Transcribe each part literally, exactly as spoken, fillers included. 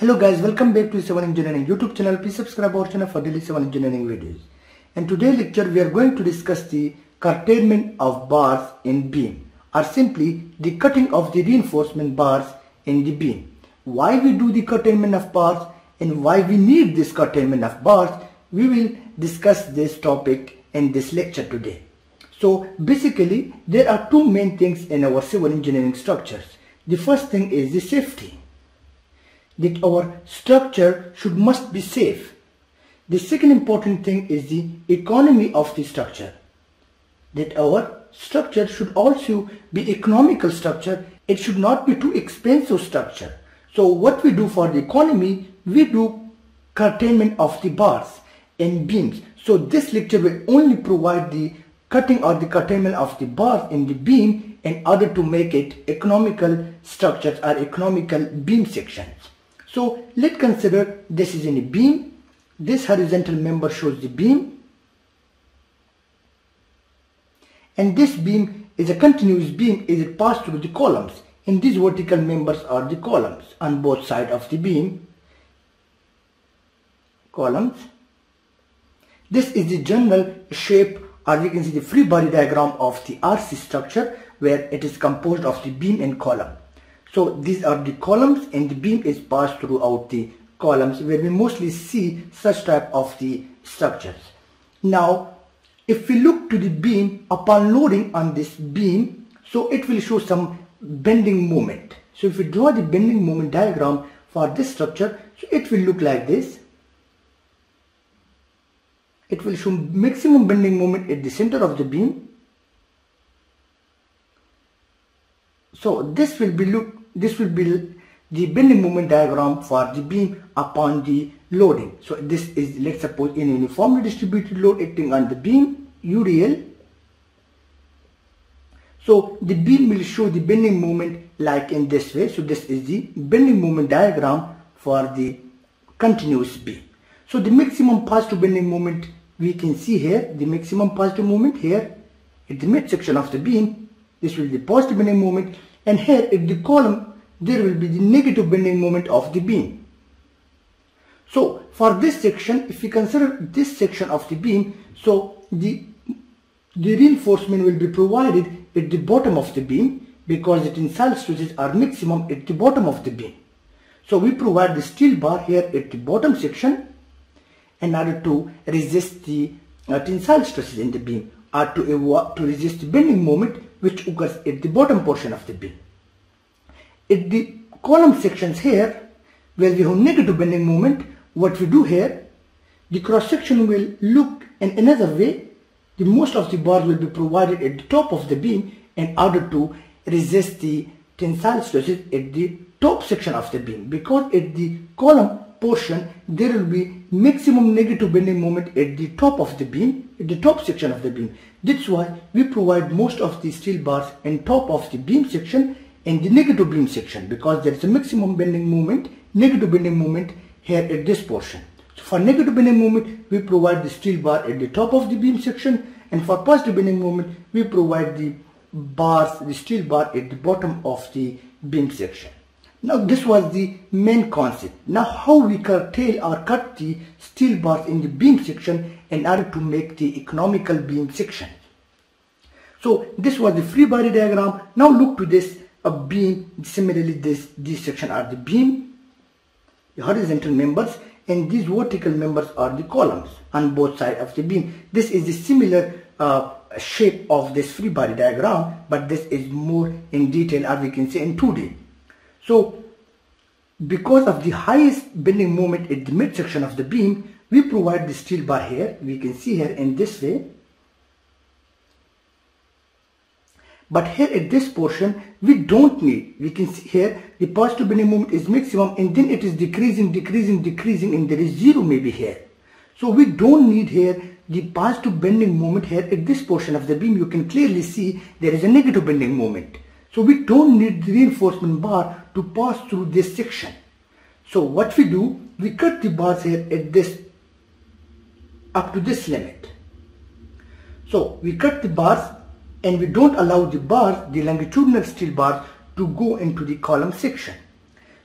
Hello guys, welcome back to civil engineering YouTube channel. Please subscribe our channel for daily civil engineering videos. In today's lecture we are going to discuss the curtailment of bars in beam, or simply the cutting of the reinforcement bars in the beam. Why we do the curtailment of bars and why we need this curtailment of bars, we will discuss this topic in this lecture today. So basically there are two main things in our civil engineering structures. The first thing is the safety, that our structure should must be safe. The second important thing is the economy of the structure, that our structure should also be economical structure. It should not be too expensive structure. So what we do for the economy, we do curtailment of the bars and beams. So this lecture will only provide the cutting or the curtailment of the bars in the beam in order to make it economical structures or economical beam sections. So let's consider this is in a beam. This horizontal member shows the beam, and this beam is a continuous beam as it passes through the columns, and these vertical members are the columns on both sides of the beam. Columns. This is the general shape, or you can see the free body diagram of the R C structure, where it is composed of the beam and column. So these are the columns and the beam is passed throughout the columns, where we mostly see such type of the structures. Now if we look to the beam, upon loading on this beam, so it will show some bending moment. So if we draw the bending moment diagram for this structure, so it will look like this. It will show maximum bending moment at the center of the beam. So this will be look this will be the bending moment diagram for the beam upon the loading. So this is, let's suppose, in uniformly distributed load acting on the beam U real. So the beam will show the bending moment like in this way. So this is the bending moment diagram for the continuous beam. So the maximum positive bending moment we can see here, the maximum positive moment here at the midsection of the beam. This will be the positive bending moment, and here at the column there will be the negative bending moment of the beam. So for this section, if we consider this section of the beam, so the, the reinforcement will be provided at the bottom of the beam, because the tensile stresses are maximum at the bottom of the beam. So we provide the steel bar here at the bottom section in order to resist the uh, tensile stresses in the beam, or to, to resist the bending moment which occurs at the bottom portion of the beam. At the column sections here, where we have negative bending moment, what we do here, the cross section will look in another way. The most of the bars will be provided at the top of the beam in order to resist the tensile stresses at the top section of the beam, because at the column portion there will be maximum negative bending moment at the top of the beam, at the top section of the beam. That's why we provide most of the steel bars in top of the beam section and the negative beam section, because there is a maximum bending moment, negative bending moment here at this portion. So for negative bending moment we provide the steel bar at the top of the beam section, and for positive bending moment we provide the bars, the steel bar at the bottom of the beam section. Now this was the main concept. Now how we curtail or cut the steel bars in the beam section in order to make the economical beam section. So this was the free body diagram. Now look to this a beam, similarly this this section are the beam, the horizontal members, and these vertical members are the columns on both sides of the beam. This is the similar uh, shape of this free body diagram, but this is more in detail, or we can say in two D. So because of the highest bending moment at the midsection of the beam, we provide the steel bar here. We can see here in this way. But here at this portion we don't need. We can see here the positive bending moment is maximum, and then it is decreasing, decreasing, decreasing, and there is zero maybe here. So we don't need here the positive bending moment here at this portion of the beam. You can clearly see there is a negative bending moment. So we don't need the reinforcement bar to pass through this section. So what we do, we cut the bars here at this, up to this limit. So we cut the bars and we don't allow the bars, the longitudinal steel bars, to go into the column section.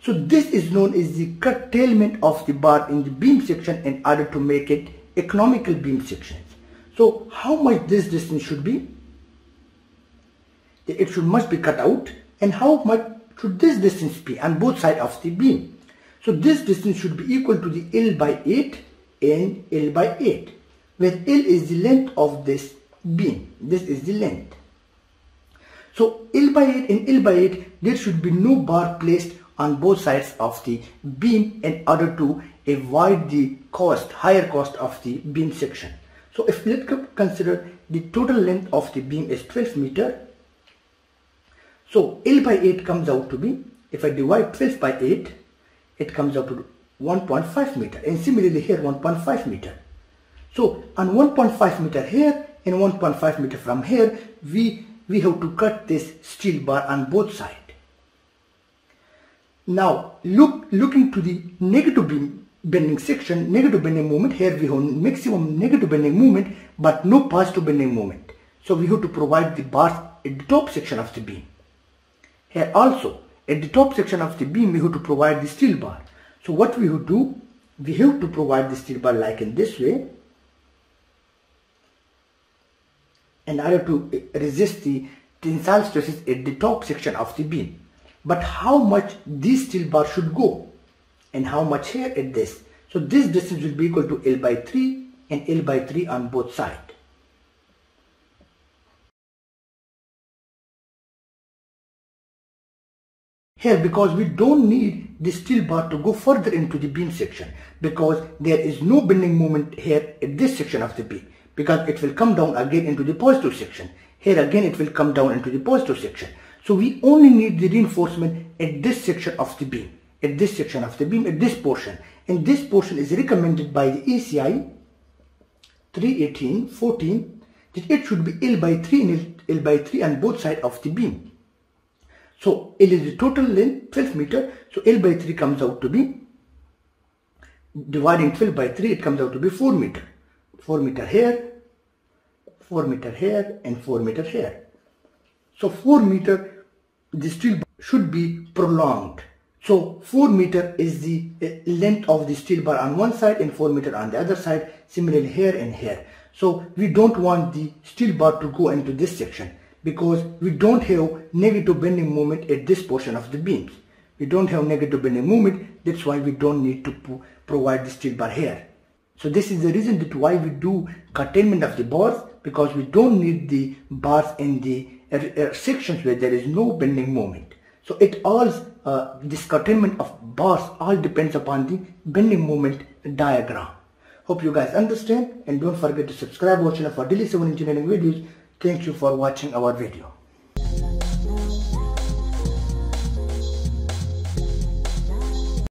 So this is known as the curtailment of the bar in the beam section in order to make it economical beam sections. So how much this distance should be? It should must be cut out. And how much should this distance be on both sides of the beam? So this distance should be equal to the L by eight and L by eight, where L is the length of this beam. This is the length. So L by eight and L by eight, there should be no bar placed on both sides of the beam in order to avoid the cost, higher cost of the beam section. So if let's consider the total length of the beam is twelve meter. So L by eight comes out to be, if I divide twelve by eight, it comes out to one point five meter, and similarly here one point five meter. So on one point five meter here and one point five meter from here, we, we have to cut this steel bar on both sides. Now look looking to the negative beam bending section, negative bending moment. Here we have maximum negative bending moment but no positive bending moment. So we have to provide the bars at the top section of the beam. Here also at the top section of the beam we have to provide the steel bar. So what we have to do, we have to provide the steel bar like in this way in order to resist the tensile stresses at the top section of the beam. But how much this steel bar should go and how much here at this. So this distance will be equal to L by three and L by three on both sides. Here, because we don't need the steel bar to go further into the beam section, because there is no bending moment here at this section of the beam, because it will come down again into the positive section. Here again it will come down into the positive section. So we only need the reinforcement at this section of the beam, at this section of the beam, at this portion. And this portion is recommended by the A C I three eighteen fourteen, that it should be L by three and L by three on both sides of the beam. So L is the total length, twelve meter, so L by three comes out to be, dividing twelve by three, it comes out to be four meter. four meter here, four meter here, and four meter here. So four meter, the steel bar should be prolonged. So four meter is the length of the steel bar on one side and four meter on the other side, similarly here and here. So we don't want the steel bar to go into this section because we don't have negative bending moment at this portion of the beams. We don't have negative bending moment, that's why we don't need to provide the steel bar here. So this is the reason that why we do curtailment of the bars, because we don't need the bars in the sections where there is no bending moment. So it all, uh, this curtailment of bars all depends upon the bending moment diagram. Hope you guys understand, and don't forget to subscribe our channel for daily civil engineering videos. Thank you for watching our video.